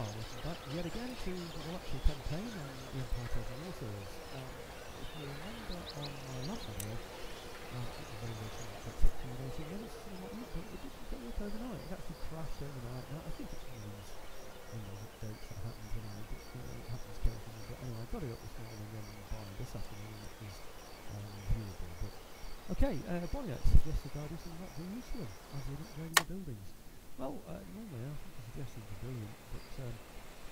war was about yet again to the Reluctant Campaign and the Empire Total War series. If you remember on my last video, it was only about 16 minutes, and what you think, it didn't go up overnight. It actually crashed overnight. Now, I think it's Windows updates that happen tonight, but it happens carefully. But anyway, I got it up this morning and by this afternoon it was viewable. But okay, Bonnet suggested I do something about Jerusalem as they didn't raid the buildings. Well, normally I think the suggestions are brilliant, but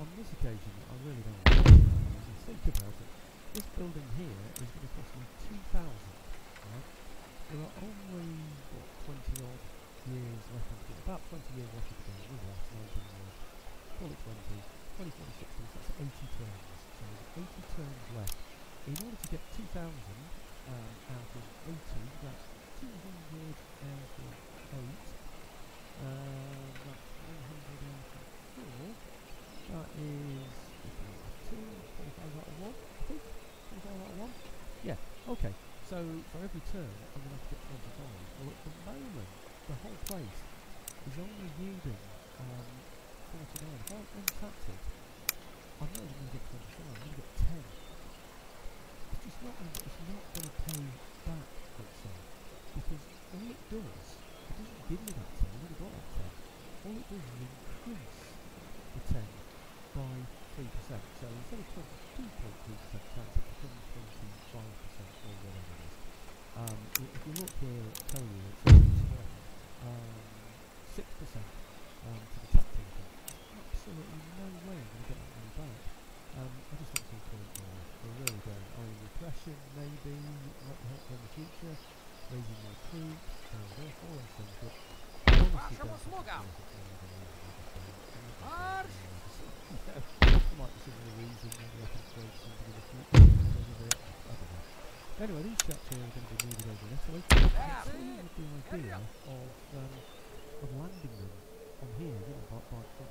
on this occasion I really don't know. If you think about it, this building here is going to cost me 2,000, right? There are only, what, 20-odd years left of the game. About 20 years left of the game. We've lost 19 years. Call it 20, 40, 60, that's 80 turns. So there's 80 turns left. In order to get 2,000 out of 80, that's 200 out of 8. That's 104. That is 2, 25 out of 1, I think. 25 out of 1? Yeah, okay. So for every turn, I'm going to have to get 25. Well, at the moment, the whole place is only yielding 49. If I untapped it, I'm not even going to get 25, I'm going to get 10. It's just not going to pay back itself. Because all it does, it doesn't give me that 10, I've already got that 10. All it does is increase the 10 by 3%. So instead of 22.3% chance, it becomes 25% or whatever it is. If you look here, it'll tell you it's 6% to the tap table. Absolutely no way I'm going to get that money back. I just want to point out, we're really going on repression, maybe, might help in the future. Raising my troops, and all those things, but honestly, that's the might be some of the reason maybe I can create something in the future, I don't know. Anyway, these chaps here are going to be moving over in Italy. It's really the idea of landing them on here, you know, by front there,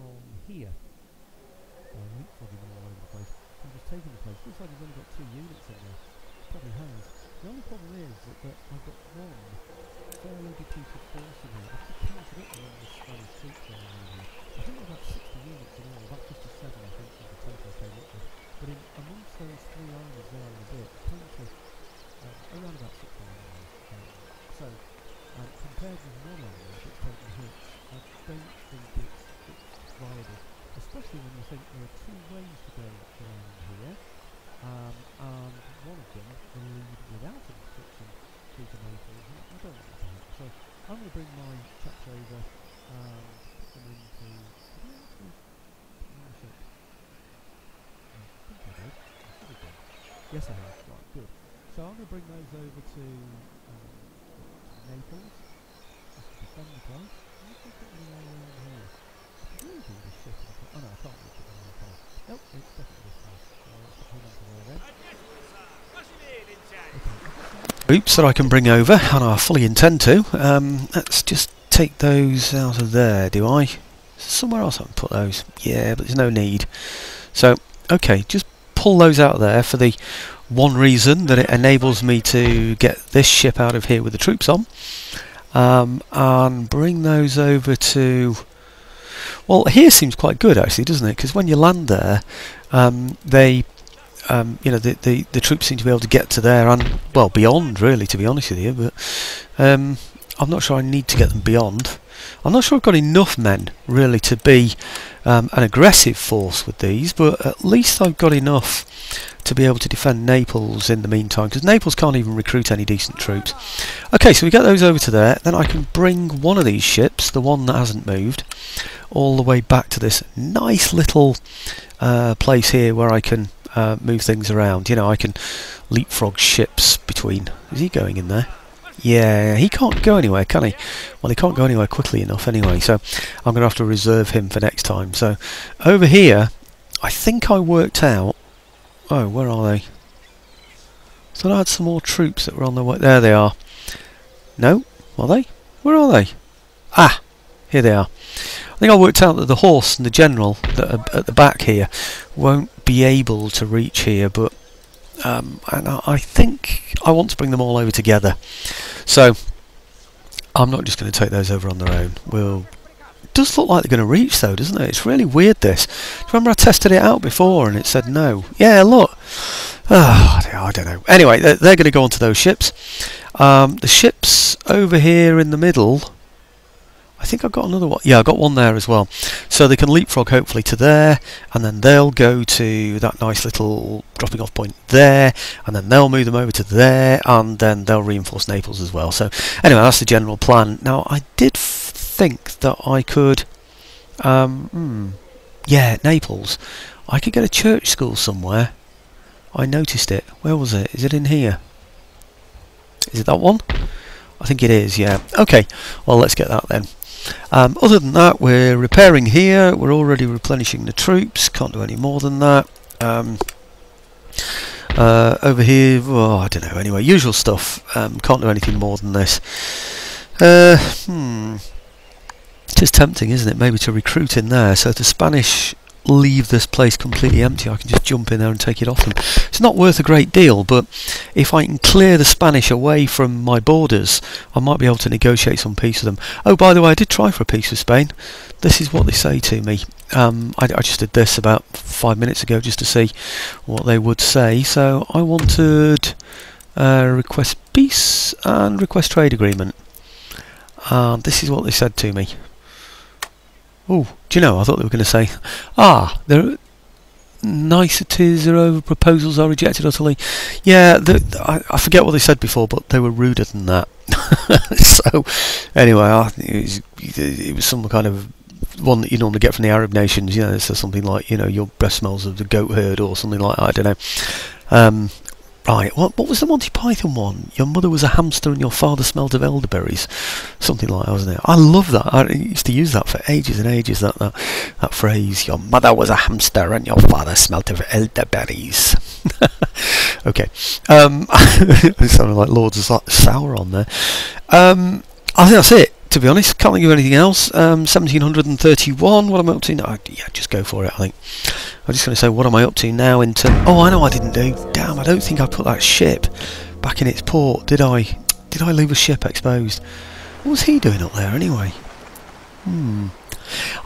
on here. I'm leapfrogging all over the place. I'm just taking the place. Looks like he's only got 2 units in there. Probably has. The only problem is that I've got one fairly defeated force in here. I've counted it along the Spanish troops there around here. I think about 60 units in all, about 57 I think is the total I came up with. But in amongst those 3 armies there in a bit, counted around about 60 armies. So, compared with one army that's taken hits, I don't think it's viable. Especially when you think there are 2 ways to go around here. And one of them will lead without an instruction through to Naples, and I don't want that to happen. So I'm going to bring my chaps over and put them into... Yes, I have. Right, good. So I'm going to bring those over to Naples. Just to defend the place. I think I'm going to go around here. Really do this shit. Oh no, I can't look at the wrong place. Nope, it's definitely this place. Groups that I can bring over, and I fully intend to. Let's just take those out of there, do I? Somewhere else I can put those. Yeah, but there's no need. So, okay, just pull those out of there for the one reason that it enables me to get this ship out of here with the troops on. And bring those over to... Well, here seems quite good actually, doesn't it? Because when you land there, you know, the troops seem to be able to get to there and well beyond, really, to be honest with you. But I'm not sure I need to get them beyond. I'm not sure I've got enough men really to be an aggressive force with these, but at least I've got enough to be able to defend Naples in the meantime, because Naples can't even recruit any decent troops. Okay, so we get those over to there, then I can bring one of these ships, the one that hasn't moved, all the way back to this nice little place here where I can move things around. You know, I can leapfrog ships between... Is he going in there? Yeah, he can't go anywhere, can he? Well, he can't go anywhere quickly enough anyway, so I'm going to have to reserve him for next time. So, over here, I think I worked out... Oh, where are they? Thought I had some more troops that were on their way. There they are. No? Are they? Where are they? Ah! Here they are. I think I worked out that the horse and the general that are at the back here won't be able to reach here, but and I think I want to bring them all over together. So I'm not just going to take those over on their own. We'll does look like they're going to reach though, doesn't it? It's really weird this. Remember I tested it out before and it said no. Yeah, look. Oh, I don't know. Anyway, they're going to go onto those ships. The ships over here in the middle, I think I've got another one. Yeah, I've got one there as well. So they can leapfrog hopefully to there, and then they'll go to that nice little dropping off point there, and then they'll move them over to there, and then they'll reinforce Naples as well. So anyway, that's the general plan. Now I did think that I could... yeah, Naples. I could get a church school somewhere. I noticed it. Where was it? Is it in here? Is it that one? I think it is, yeah. Okay, well let's get that then. Other than that, we're repairing here, we're already replenishing the troops, can't do any more than that. Over here, oh, I don't know, anyway, usual stuff, can't do anything more than this. It is tempting, isn't it, maybe to recruit in there, so the Spanish leave this place completely empty. I can just jump in there and take it off them. It's not worth a great deal, but if I can clear the Spanish away from my borders, I might be able to negotiate some peace with them. Oh, by the way, I did try for a peace with Spain. This is what they say to me. I just did this about 5 minutes ago just to see what they would say. So I wanted request peace and request trade agreement. This is what they said to me. Oh, do you know, I thought they were going to say, there niceties are over, proposals are rejected utterly. Yeah, I forget what they said before, but they were ruder than that. So, anyway, I think it was some kind of one that you normally get from the Arab nations, you know, so something like, you know, your breath smells of the goat herd or something like that, I don't know. Right, what was the Monty Python one? Your mother was a hamster and your father smelled of elderberries. Something like that, wasn't it? I love that. I used to use that for ages and ages, that phrase. Your mother was a hamster and your father smelled of elderberries. Okay. It sounded like Lords of Sauron there. I think that's it, to be honest. Can't think of anything else. 1731, what am I up to now? Yeah, just go for it, I think. I'm just going to say, what am I up to now in terms... Oh, I know I didn't do. Damn, I don't think I put that ship back in its port, did I? Did I leave a ship exposed? What was he doing up there, anyway?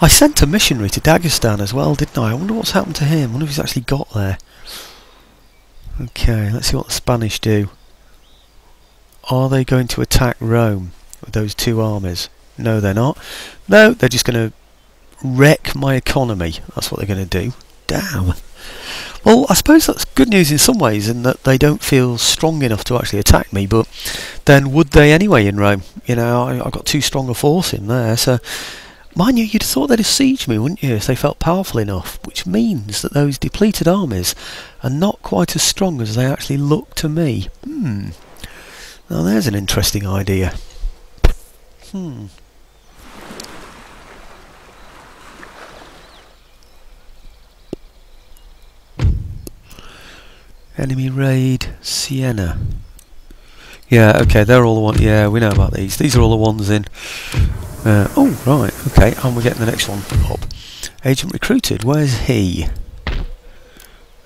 I sent a missionary to Dagestan as well, didn't I? I wonder what's happened to him. I wonder if he's actually got there. Okay, let's see what the Spanish do. Are they going to attack Rome with those two armies? No, they're not. No, they're just going to wreck my economy. That's what they're going to do. Damn. Well, I suppose that's good news in some ways, in that they don't feel strong enough to actually attack me, but then would they anyway in Rome? You know, I've got too strong a force in there, so... Mind you, you'd have thought they'd siege me, wouldn't you, if they felt powerful enough, which means that those depleted armies are not quite as strong as they actually look to me. Now there's an interesting idea. Enemy raid Siena. Yeah, okay, they're all the ones. Yeah, we know about these. These are all the ones in. Oh, right, okay, and we're getting the next one up. Agent recruited. Where's he?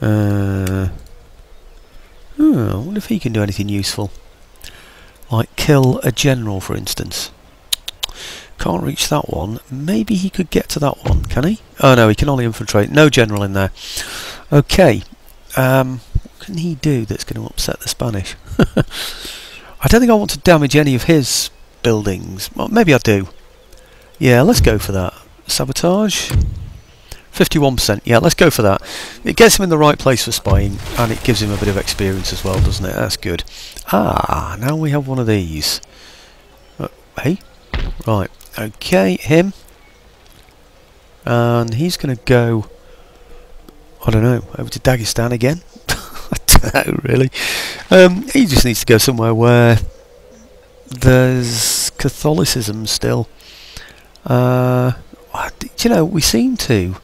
I wonder if he can do anything useful, like kill a general, for instance. Can't reach that one. Maybe he could get to that one. Can he? Oh no, he can only infiltrate. No general in there. Okay. What can he do that's going to upset the Spanish? I don't think I want to damage any of his buildings. Well, maybe I do. Yeah, let's go for that. Sabotage. 51%. Yeah, let's go for that. It gets him in the right place for spying, and it gives him a bit of experience as well, doesn't it? That's good. Ah, now we have one of these. Hey? Right. Okay, him. And he's going to go... I don't know, over to Dagestan again? I don't know, really. He just needs to go somewhere where there's Catholicism still. Do you know, we seem to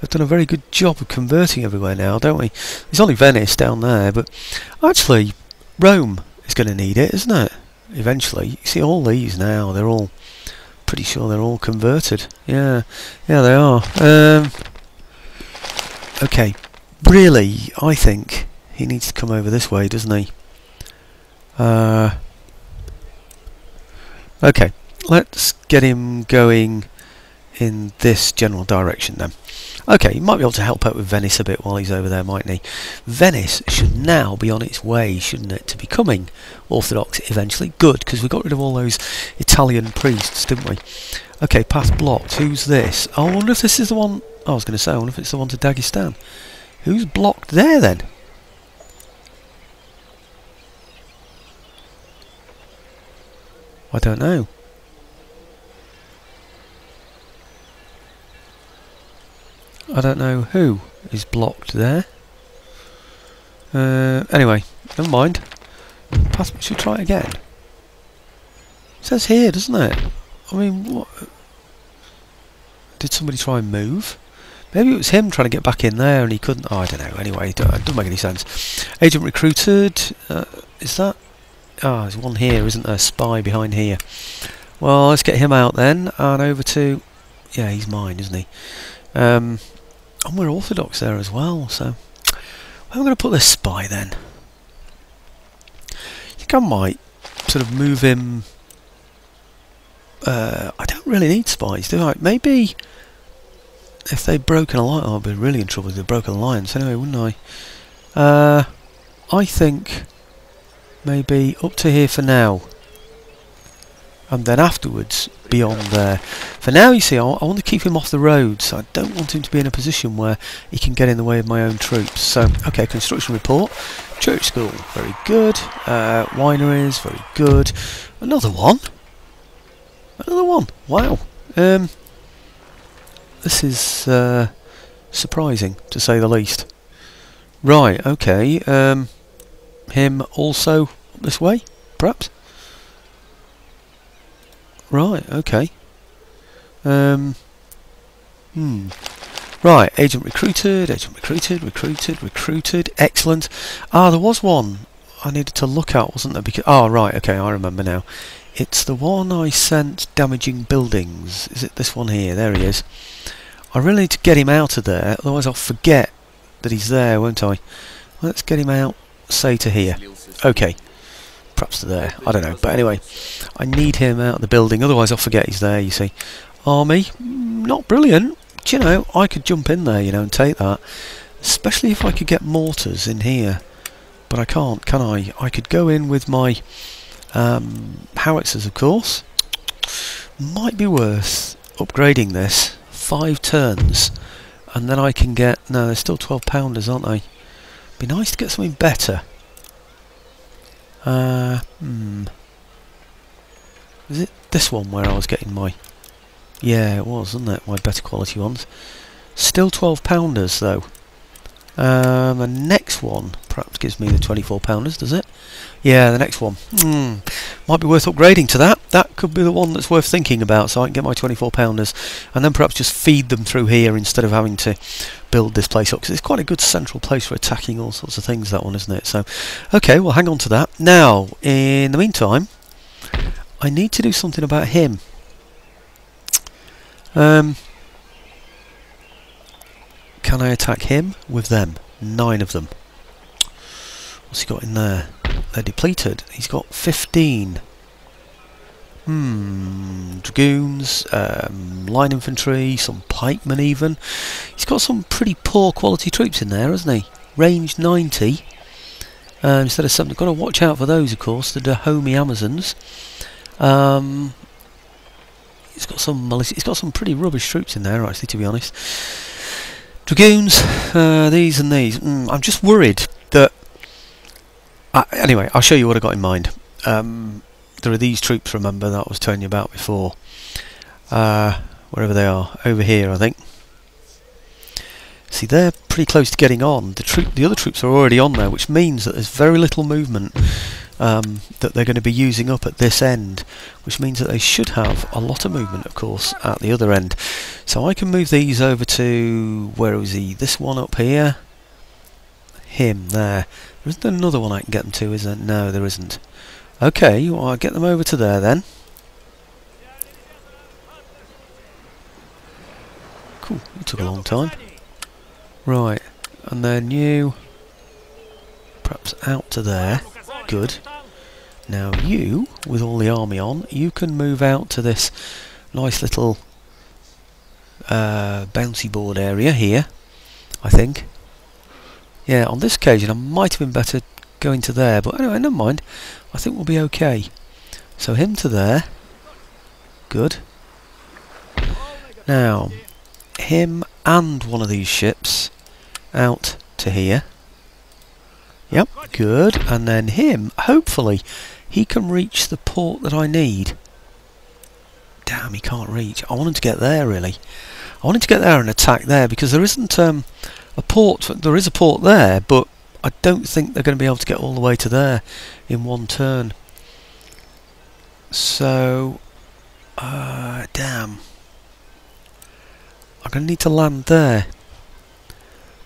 have done a very good job of converting everywhere now, don't we? There's only Venice down there, but actually Rome is going to need it, isn't it? Eventually. You see all these now, they're all... pretty sure they're all converted. Yeah, yeah they are. Okay, really, I think he needs to come over this way, doesn't he? Okay, let's get him going in this general direction then. Okay, he might be able to help out with Venice a bit while he's over there, mightn't he? Venice should now be on its way, shouldn't it, to becoming Orthodox eventually. Good, because we got rid of all those Italian priests, didn't we? Okay, path blocked. Who's this? I wonder if this is the one... I was going to say, I wonder if it's the one to Dagestan. Who's blocked there, then? I don't know. I don't know who is blocked there. Anyway, never mind. Pass, we should try it again. It says here, doesn't it? I mean, what? Did somebody try and move? Maybe it was him trying to get back in there and he couldn't. Oh, I don't know. Anyway, it doesn't make any sense. Agent recruited. Is that? Ah, oh, there's one here, isn't there? Spy behind here. Well, let's get him out then and over to. Yeah, he's mine, isn't he? And we're Orthodox there as well, so I'm going to put this spy then. I think I might sort of move him. I don't really need spies, do I? Maybe if they've broken a alliance, I'll be really in trouble if they've broken an alliance anyway, wouldn't I? I think maybe up to here for now, and then afterwards beyond there. For now, you see, I want to keep him off the road, so I don't want him to be in a position where he can get in the way of my own troops. So, okay, construction report. Church school, very good. Wineries, very good. Another one? Another one? Wow. This is surprising, to say the least. Right, okay. Him also up this way, perhaps? Right, okay. Right, agent recruited, recruited. Excellent. Ah, there was one I needed to look at, wasn't there? Because right, okay, I remember now. It's the one I sent damaging buildings. Is it this one here? There he is. I really need to get him out of there, otherwise I'll forget that he's there, won't I? Let's get him out, say, to here. Okay. Perhaps to there, I don't know, but anyway, I need him out of the building, otherwise I'll forget he's there, you see. Army, not brilliant, but, you know, I could jump in there, you know, and take that, especially if I could get mortars in here, but I can't, can I? I could go in with my howitzers, of course. Might be worth upgrading this, 5 turns, and then I can get, no, they're still 12-pounders, aren't they? Be nice to get something better. Is it this one where I was getting my... Yeah, it was, wasn't it? My better quality ones. Still 12-pounders, though. The next one perhaps gives me the 24-pounders, does it? Yeah, the next one. Might be worth upgrading to that. That could be the one that's worth thinking about, so I can get my 24-pounders and then perhaps just feed them through here instead of having to build this place up, because it's quite a good central place for attacking all sorts of things, that one, isn't it? So, okay, well, hang on to that. Now, in the meantime, I need to do something about him. Can I attack him with them? 9 of them. What's he got in there? They're depleted. He's got 15. Dragoons, line infantry, some pikemen even. He's got some pretty poor quality troops in there, hasn't he? Range 90. Instead of 70. Got to watch out for those, of course. The Dahomey Amazons. He's got some militia. He's got some pretty rubbish troops in there, actually, to be honest. Dragoons, these and these. I'm just worried that... anyway, I'll show you what I got in mind. There are these troops, remember, that I was telling you about before. Wherever they are. Over here, I think. See, they're pretty close to getting on. The other troops are already on there, which means that there's very little movement that they're going to be using up at this end, which means that they should have a lot of movement, of course, at the other end. So I can move these over to... where is he? This one up here. Him, there. There isn't another one I can get them to, is there? No, there isn't. Okay, well, I'll get them over to there, then. Cool, it took a long time. Right, and then you... perhaps out to there. Good. Now you, with all the army on, you can move out to this nice little bouncy board area here, I think. Yeah, on this occasion I might have been better going to there, but anyway, never mind. I think we'll be okay. So him to there. Good. Now, him and one of these ships out to here. Yep, good. And then him, hopefully, he can reach the port that I need. Damn, he can't reach. I want him to get there, really. I want him to get there and attack there, because there isn't a port. There is a port there, but I don't think they're going to be able to get all the way to there in one turn. So, damn. I'm going to need to land there.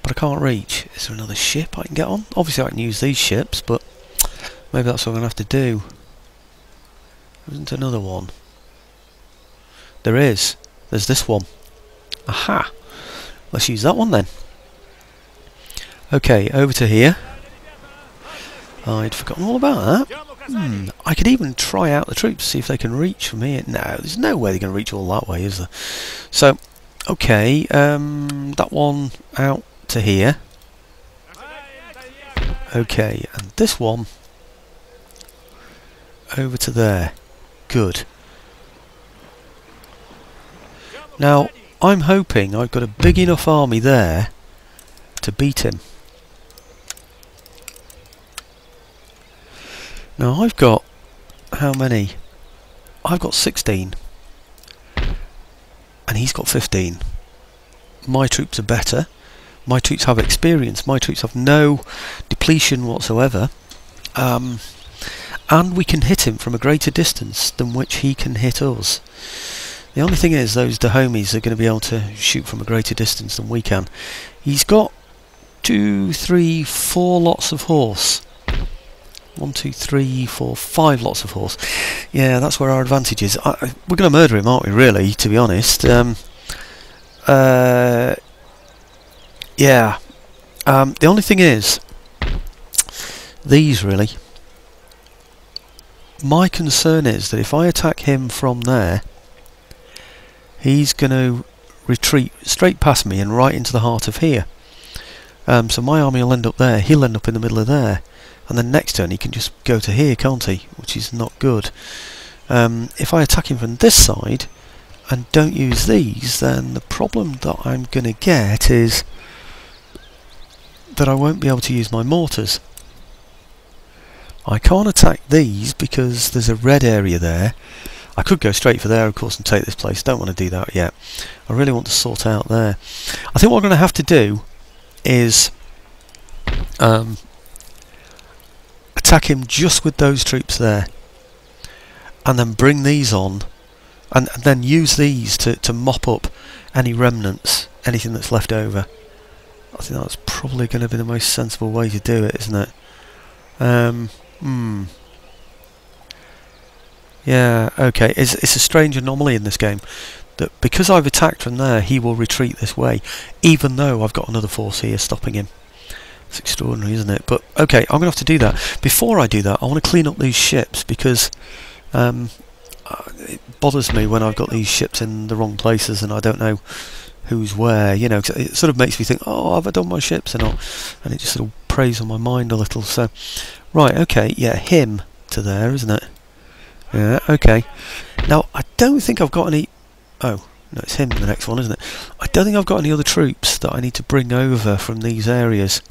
But I can't reach. Is there another ship I can get on? Obviously I can use these ships, but maybe that's what I'm going to have to do. There isn't another one. There is. There's this one. Aha! Let's use that one then. Okay, over to here. I'd forgotten all about that. I could even try out the troops, see if they can reach from here. No, there's no way they're going to reach all that way, is there? So, okay, that one out to here. Okay, and this one over to there. Good. Now, I'm hoping I've got a big enough army there to beat him. Now I've got how many? I've got 16 and he's got 15. My troops are better. My troops have experience. My troops have no depletion whatsoever. And we can hit him from a greater distance than which he can hit us. The only thing is those Dahomeys are going to be able to shoot from a greater distance than we can. He's got 2, 3, 4 lots of horse. 1, 2, 3, 4, 5 lots of horse. Yeah, that's where our advantage is. We're going to murder him, aren't we, really, to be honest. Yeah. The only thing is, these, really. My concern is that if I attack him from there, he's going to retreat straight past me and right into the heart of here. So my army will end up there. He'll end up in the middle of there. And then next turn he can just go to here, can't he? Which is not good. If I attack him from this side and don't use these, then the problem that I'm going to get is that I won't be able to use my mortars. I can't attack these because there's a red area there. I could go straight for there, of course, and take this place. Don't want to do that yet. I really want to sort out there. I think what I'm going to have to do is attack him just with those troops there, and then bring these on, and then use these to mop up any remnants, anything that's left over. I think that's probably going to be the most sensible way to do it, isn't it? Yeah, okay, it's a strange anomaly in this game, that because I've attacked from there, he will retreat this way, even though I've got another force here stopping him. It's extraordinary, isn't it? But, okay, I'm going to have to do that. Before I do that, I want to clean up these ships, because it bothers me when I've got these ships in the wrong places and I don't know who's where, you know, 'cause it sort of makes me think, oh, have I done my ships or not? And it just sort of preys on my mind a little, so... Right, okay, yeah, him to there, isn't it? Yeah, okay. Now, I don't think I've got any... Oh, no, it's him, the next one, isn't it? I don't think I've got any other troops that I need to bring over from these areas.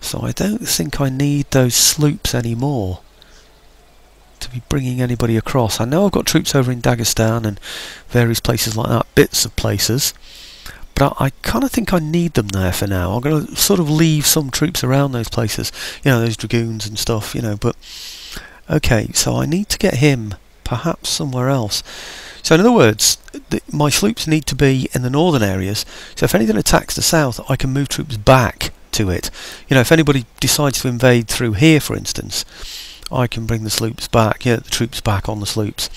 So I don't think I need those sloops anymore to be bringing anybody across. I know I've got troops over in Dagestan and various places like that, bits of places, but I kind of think I need them there for now. I'm going to sort of leave some troops around those places, you know, those dragoons and stuff, you know, but... Okay, so I need to get him perhaps somewhere else. So in other words, my sloops need to be in the northern areas, so if anything attacks the south, I can move troops back to it. You know, if anybody decides to invade through here, for instance, I can bring the sloops back, yeah, the troops back on the sloops.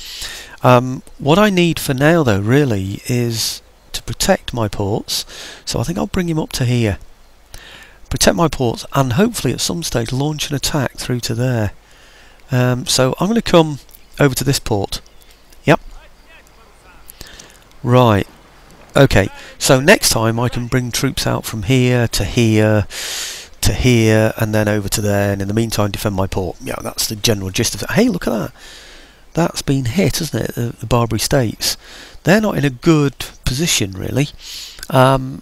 What I need for now, though, really, is to protect my ports, so I think I'll bring him up to here. Protect my ports, and hopefully at some stage launch an attack through to there. So I'm going to come over to this port. Yep. Right. Okay, so next time I can bring troops out from here to here to here and then over to there, and in the meantime defend my port. Yeah, that's the general gist of it. Hey, look at that. That's been hit, hasn't it? The Barbary States. They're not in a good position, really. And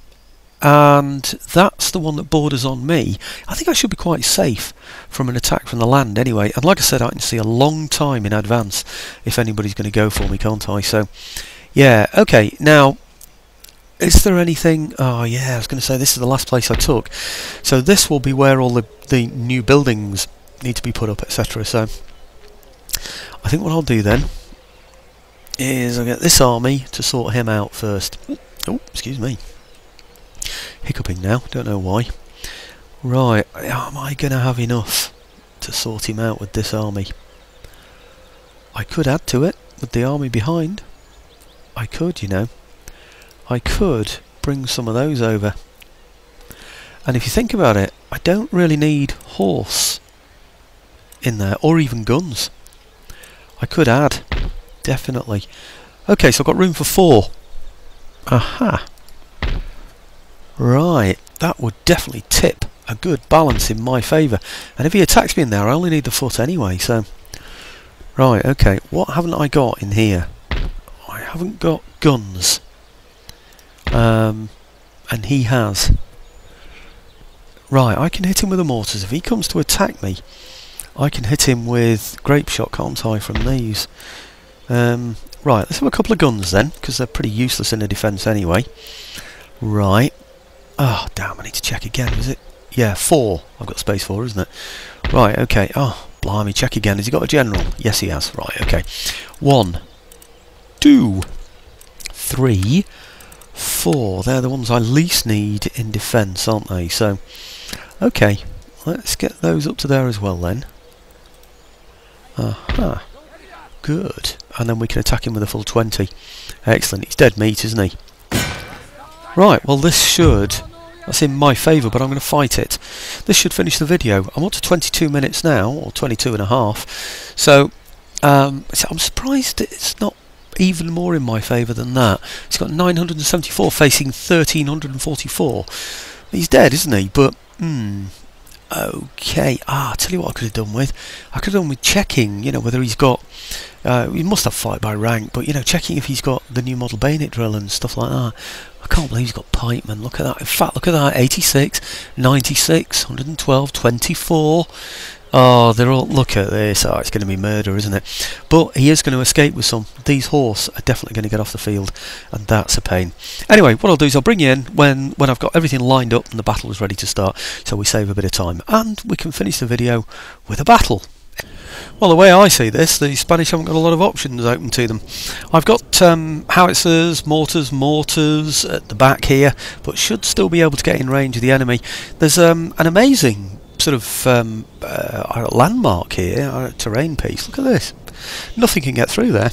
that's the one that borders on me. I think I should be quite safe from an attack from the land anyway. And like I said, I can see a long time in advance if anybody's going to go for me, can't I? So, yeah, okay. Now, is there anything... Oh, yeah, I was going to say this is the last place I took. So this will be where all the new buildings need to be put up, etc. So... I think what I'll do then is I'll get this army to sort him out first. Oh, excuse me. Hiccuping now, don't know why. Right, am I going to have enough to sort him out with this army? I could add to it with the army behind. I could, you know. I could bring some of those over. And if you think about it, I don't really need horse in there, or even guns. I could add, definitely. Okay, so I've got room for 4. Aha. Right, that would definitely tip a good balance in my favour. And if he attacks me in there, I only need the foot anyway, so... Right, okay, what haven't I got in here? I haven't got guns. And he has. Right, I can hit him with the mortars. If he comes to attack me, I can hit him with grape shot, can't I, from these? Right, let's have a couple of guns then, because they're pretty useless in the defence anyway. Right. Oh, damn, I need to check again, is it? Yeah, 4. I've got space for, isn't it? Right, okay. Oh, blimey, check again. Has he got a general? Yes, he has. Right, okay. 1, 2, 3, 4. They're the ones I least need in defence, aren't they? So, okay. Let's get those up to there as well then. Aha. Good. And then we can attack him with a full 20. Excellent. He's dead meat, isn't he? Right, well this should... That's in my favour, but I'm going to fight it. This should finish the video. I'm up to 22 minutes now, or 22.5. So, I'm surprised it's not even more in my favour than that. It's got 974 facing 1,344. He's dead, isn't he? But, okay, I'll tell you what I could have done with. I could have done with checking, you know, whether he's got... he must have fight by rank, but, you know, checking if he's got the new model bayonet drill and stuff like that. I can't believe he's got pikemen. Look at that. In fact, look at that. 86, 96, 112, 24. Oh, they're all... Look at this. Oh, it's going to be murder, isn't it? But he is going to escape with some. These horse are definitely going to get off the field, and that's a pain. Anyway, what I'll do is I'll bring you in when I've got everything lined up and the battle is ready to start, so we save a bit of time. And we can finish the video with a battle. Well, the way I see this, the Spanish haven't got a lot of options open to them. I've got howitzers, mortars at the back here, but should still be able to get in range of the enemy. There's an amazing sort of landmark here, a terrain piece. Look at this. Nothing can get through there.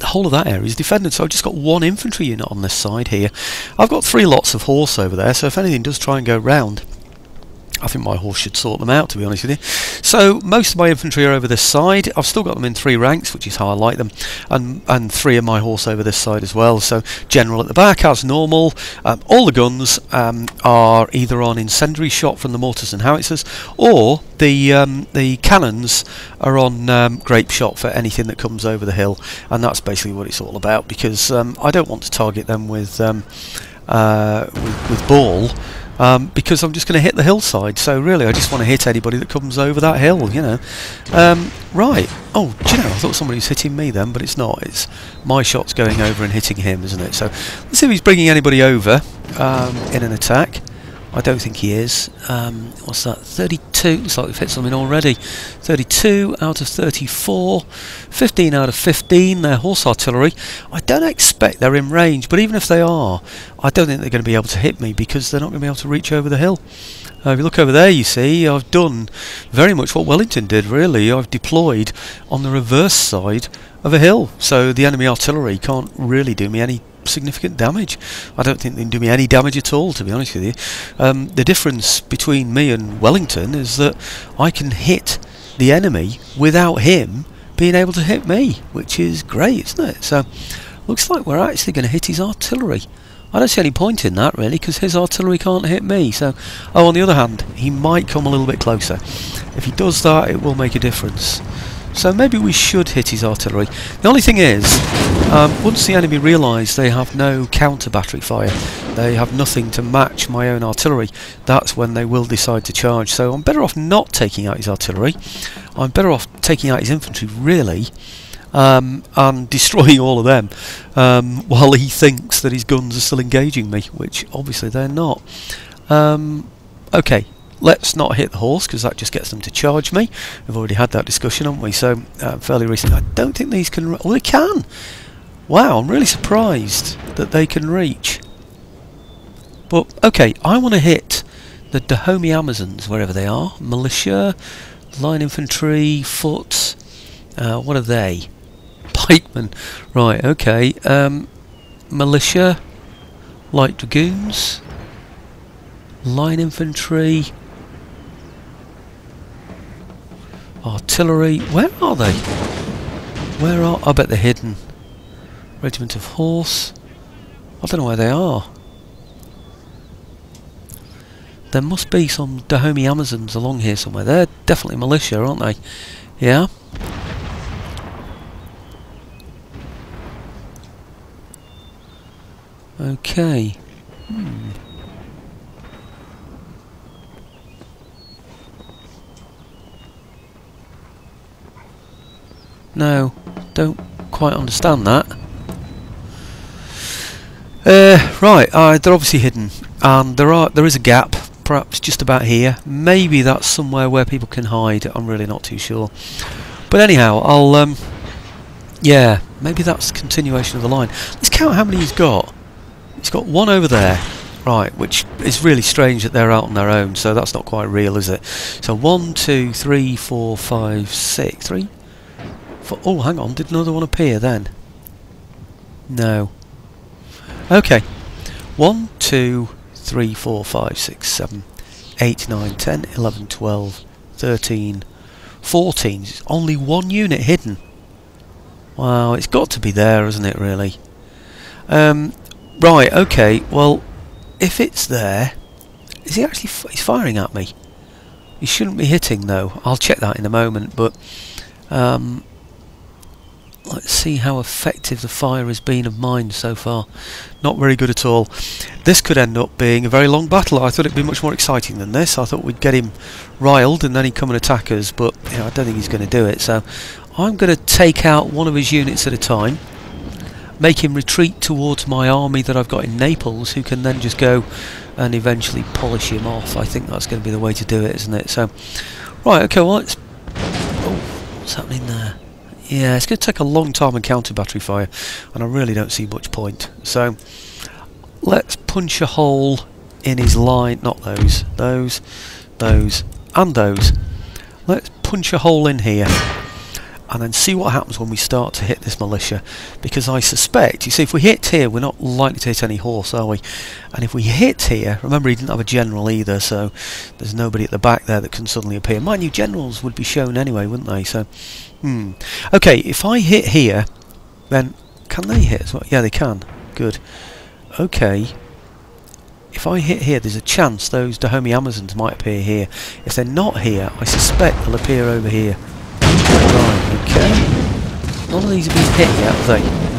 The whole of that area is defended, so I've just got 1 infantry unit on this side here. I've got 3 lots of horse over there, so if anything does try and go round, I think my horse should sort them out, to be honest with you. So most of my infantry are over this side. I've still got them in 3 ranks, which is how I like them, and 3 of my horse over this side as well. So general at the back as normal. All the guns are either on incendiary shot from the mortars and howitzers, or the cannons are on grape shot for anything that comes over the hill, and that's basically what it's all about, because I don't want to target them with ball. Because I'm just going to hit the hillside, so really I just want to hit anybody that comes over that hill, you know. Right. Oh, do you know, I thought somebody was hitting me then, but it's not. It's my shots going over and hitting him, isn't it? So let's see if he's bringing anybody over in an attack. I don't think he is. What's that? 32. Looks like we've hit something already. 32 out of 34. 15 out of 15. They're horse artillery. I don't expect they're in range, but even if they are, I don't think they're going to be able to hit me because they're not going to be able to reach over the hill. If you look over there, you see, I've done very much what Wellington did, really. I've deployed on the reverse side of a hill, so the enemy artillery can't really do me any significant damage. I don't think they can do me any damage at all, to be honest with you. The difference between me and Wellington is that I can hit the enemy without him being able to hit me, which is great, isn't it? So Looks like we're actually going to hit his artillery. I don't see any point in that, really, because his artillery can't hit me. So, oh, on the other hand, he might come a little bit closer. If he does that, it will make a difference. So maybe we should hit his artillery. The only thing is, once the enemy realise they have no counter-battery fire, they have nothing to match my own artillery, that's when they will decide to charge. So I'm better off not taking out his artillery. I'm better off taking out his infantry, really, and destroying all of them while he thinks that his guns are still engaging me, which obviously they're not. Okay. Let's not hit the horse, because that just gets them to charge me. We've already had that discussion, haven't we? So, fairly recently. I don't think these can... Oh, they can! Wow, I'm really surprised that they can reach. But, okay, I want to hit the Dahomey Amazons, wherever they are. Militia, line infantry, foot... what are they? Pikemen. Right, okay. Militia, light dragoons, line infantry... Artillery, where are they? Where are... I bet they're hidden. Regiment of horse. I don't know where they are. There must be some Dahomey Amazons along here somewhere. They're definitely militia, aren't they? Yeah. Okay. No, don't quite understand that. Right, they're obviously hidden, and there is a gap, perhaps just about here. Maybe that's somewhere where people can hide. I'm really not too sure. But anyhow, I'll yeah, maybe that's continuation of the line. Let's count how many he's got. He's got one over there, right? Which is really strange that they're out on their own. So that's not quite real, is it? So 1, 2, 3, 4, 5, 6, 3. Oh, hang on, did another one appear then? No. Okay. 1, 2, 3, 4, 5, 6, 7, 8, 9, 10, 11, 12, 13, 14. It's only one unit hidden. Wow, it's got to be there, isn't it, really? Right, okay, well, if it's there... Is he actually... he's firing at me. He shouldn't be hitting, though. I'll check that in a moment, but... let's see how effective the fire has been of mine so far. Not very good at all. This could end up being a very long battle. I thought it'd be much more exciting than this. I thought we'd get him riled and then he'd come and attack us, but you know, I don't think he's going to do it. So I'm going to take out one of his units at a time, make him retreat towards my army that I've got in Naples, who can then just go and eventually polish him off. I think that's going to be the way to do it, isn't it? So, right, okay, well, it's... Oh, what's happening there? Yeah, it's going to take a long time and counter battery fire, and I really don't see much point. So, let's punch a hole in his line. Not those. Those, and those. Let's punch a hole in here, and then see what happens when we start to hit this militia. Because I suspect, you see, if we hit here, we're not likely to hit any horse, are we? And if we hit here, remember he didn't have a general either, so there's nobody at the back there that can suddenly appear. My new generals would be shown anyway, wouldn't they? So, okay, if I hit here, then can they hit as well? Yeah, they can. Good. Okay. If I hit here, there's a chance those Dahomey Amazons might appear here. If they're not here, I suspect they'll appear over here. Right, okay. None of these have been hit yet, have they?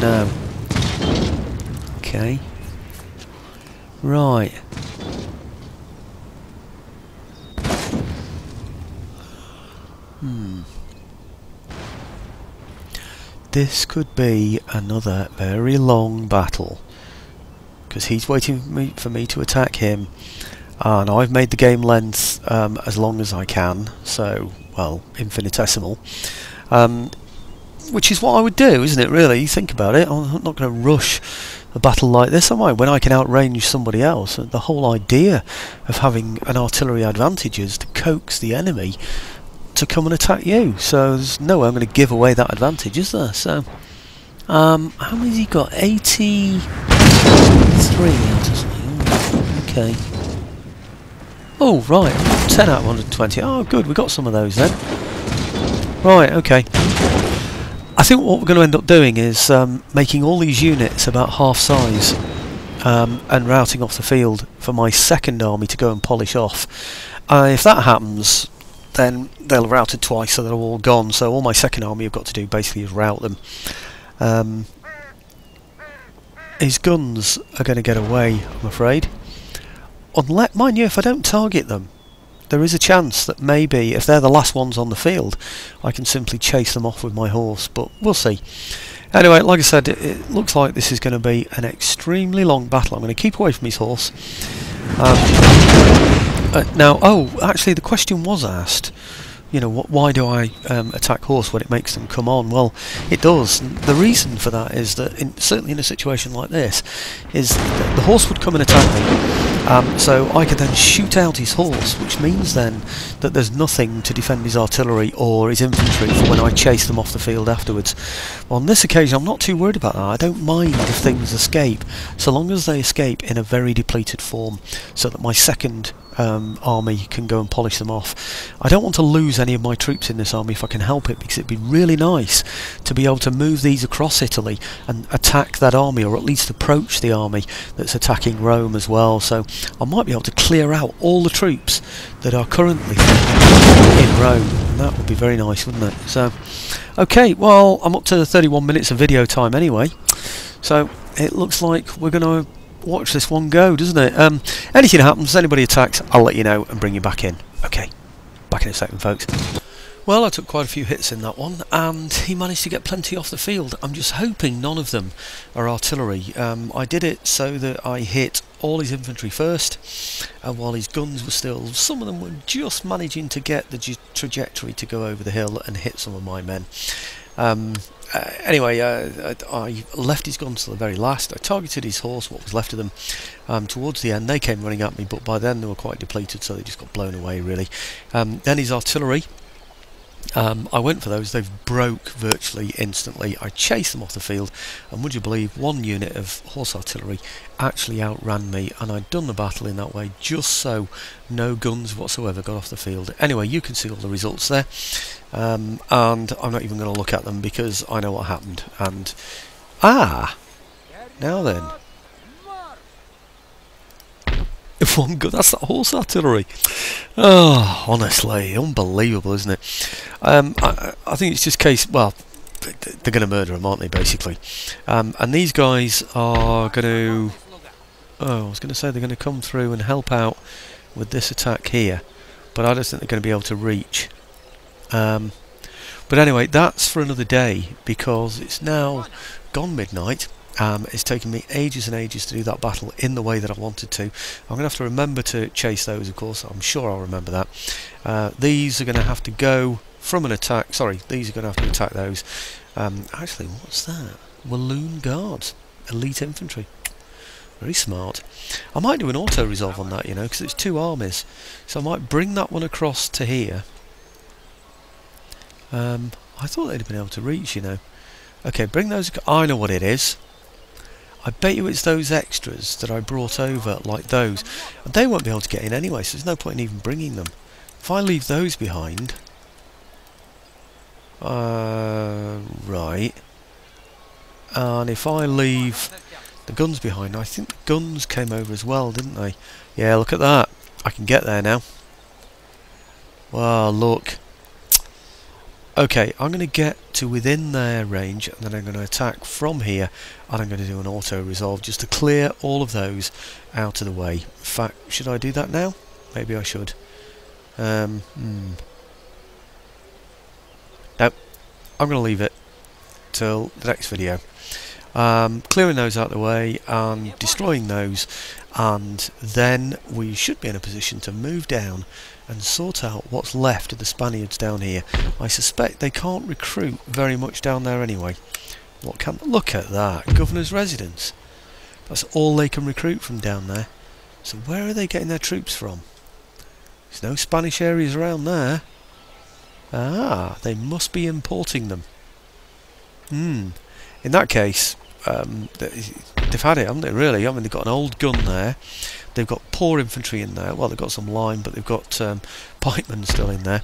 No. Okay. Right. This could be another very long battle. Because he's waiting for me to attack him. And I've made the game length as long as I can, so... well, infinitesimal, which is what I would do, isn't it, really? You think about it, I'm not going to rush a battle like this, am I, when I can outrange somebody else? The whole idea of having an artillery advantage is to coax the enemy to come and attack you, so there's no way I'm going to give away that advantage, is there? So, how many's he got? 83 out of something, okay. Oh, right, 10 out of 120. Oh, good, we got some of those then. Right, okay. I I think what we're going to end up doing is making all these units about half size and routing off the field for my second army to go and polish off. If that happens, then they'll have routed twice, so they're all gone. So all my second army I've got to do basically is rout them. His guns are going to get away, I'm afraid. Unless, mind you, if I don't target them, there is a chance that maybe, if they're the last ones on the field, I can simply chase them off with my horse, but we'll see. Anyway, like I said, it looks like this is going to be an extremely long battle. I'm going to keep away from his horse. Now, oh, actually the question was asked, you know, why do I attack horse when it makes them come on? Well, it does. The reason for that is that, certainly in a situation like this, is that the horse would come and attack me, so I could then shoot out his horse, which means then that there's nothing to defend his artillery or his infantry for when I chase them off the field afterwards. On this occasion, I'm not too worried about that. I don't mind if things escape, so long as they escape in a very depleted form, so that my second army can go and polish them off. I don't want to lose any of my troops in this army if I can help it, because it'd be really nice to be able to move these across Italy and attack that army, or at least approach the army that's attacking Rome as well. So I might be able to clear out all the troops that are currently in Rome, and that would be very nice, wouldn't it? So, okay, well, I'm up to 31 minutes of video time anyway, so it looks like we're going to watch this one go, doesn't it? Anything happens, anybody attacks, I'll let you know and bring you back in. Okay, back in a second, folks. Well, I took quite a few hits in that one, and he managed to get plenty off the field. I'm just hoping none of them are artillery. I did it so that I hit all his infantry first, and while his guns were still, some of them were just managing to get the trajectory to go over the hill and hit some of my men. Anyway, I left his guns to the very last. I targeted his horse, what was left of them. Towards the end, they came running at me, but by then they were quite depleted, so they just got blown away, really. Then his artillery. I went for those. They've broke virtually instantly. I chased them off the field, and would you believe, one unit of horse artillery actually outran me, and I'd done the battle in that way just so no guns whatsoever got off the field. Anyway, you can see all the results there, and I'm not even going to look at them because I know what happened. And now then, that's that horse artillery. Oh, honestly, unbelievable, isn't it? I think it's just case, well, they're going to murder him, aren't they, basically? And these guys are going to, oh, I was going to say they're going to come through and help out with this attack here, but I don't think they're going to be able to reach. But anyway, that's for another day, because it's now gone midnight. It's taken me ages and ages to do that battle in the way that I wanted to. I'm going to have to remember to chase those, of course. I'm sure I'll remember that. These are going to have to go from an attack. Sorry, these are going to have to attack those. Actually, what's that? Walloon Guards. Elite infantry. Very smart. I might do an auto-resolve on that, you know, because it's two armies. So I might bring that one across to here. I thought they'd have been able to reach, you know. Okay, bring those... I know what it is. I bet you it's those extras that I brought over, like those. And they won't be able to get in anyway, so there's no point in even bringing them. If I leave those behind... right. And if I leave the guns behind, I think the guns came over as well, didn't they? Yeah, look at that. I can get there now. Well, look. Okay, I'm going to get to within their range, and then I'm going to attack from here, and I'm going to do an auto-resolve just to clear all of those out of the way. In fact, should I do that now? Maybe I should. No, I'm going to leave it till the next video. Clearing those out of the way and destroying those, and then we should be in a position to move down and sort out what's left of the Spaniards down here. I suspect they can't recruit very much down there anyway. What can... Look at that! Governor's residence. That's all they can recruit from down there. So where are they getting their troops from? There's no Spanish areas around there. Ah, they must be importing them. In that case, they've had it, haven't they, really? I mean, they've got an old gun there. They've got poor infantry in there. Well, they've got some line, but they've got pikemen still in there.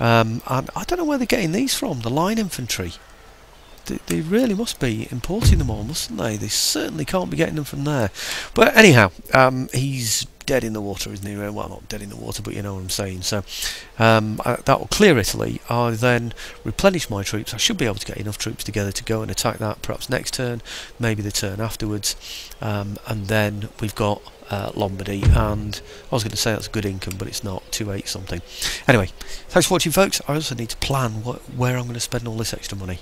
And I don't know where they're getting these from, the line infantry. They really must be importing them all, mustn't they? They certainly can't be getting them from there. But anyhow, he's dead in the water, isn't he? Well, not dead in the water, but you know what I'm saying. So that will clear Italy. I then replenish my troops. I should be able to get enough troops together to go and attack that, perhaps next turn, maybe the turn afterwards. And then we've got Lombardy, and I was going to say that's good income, but it's not. 2.8 something. Anyway, thanks for watching, folks. I also need to plan where I'm going to spend all this extra money.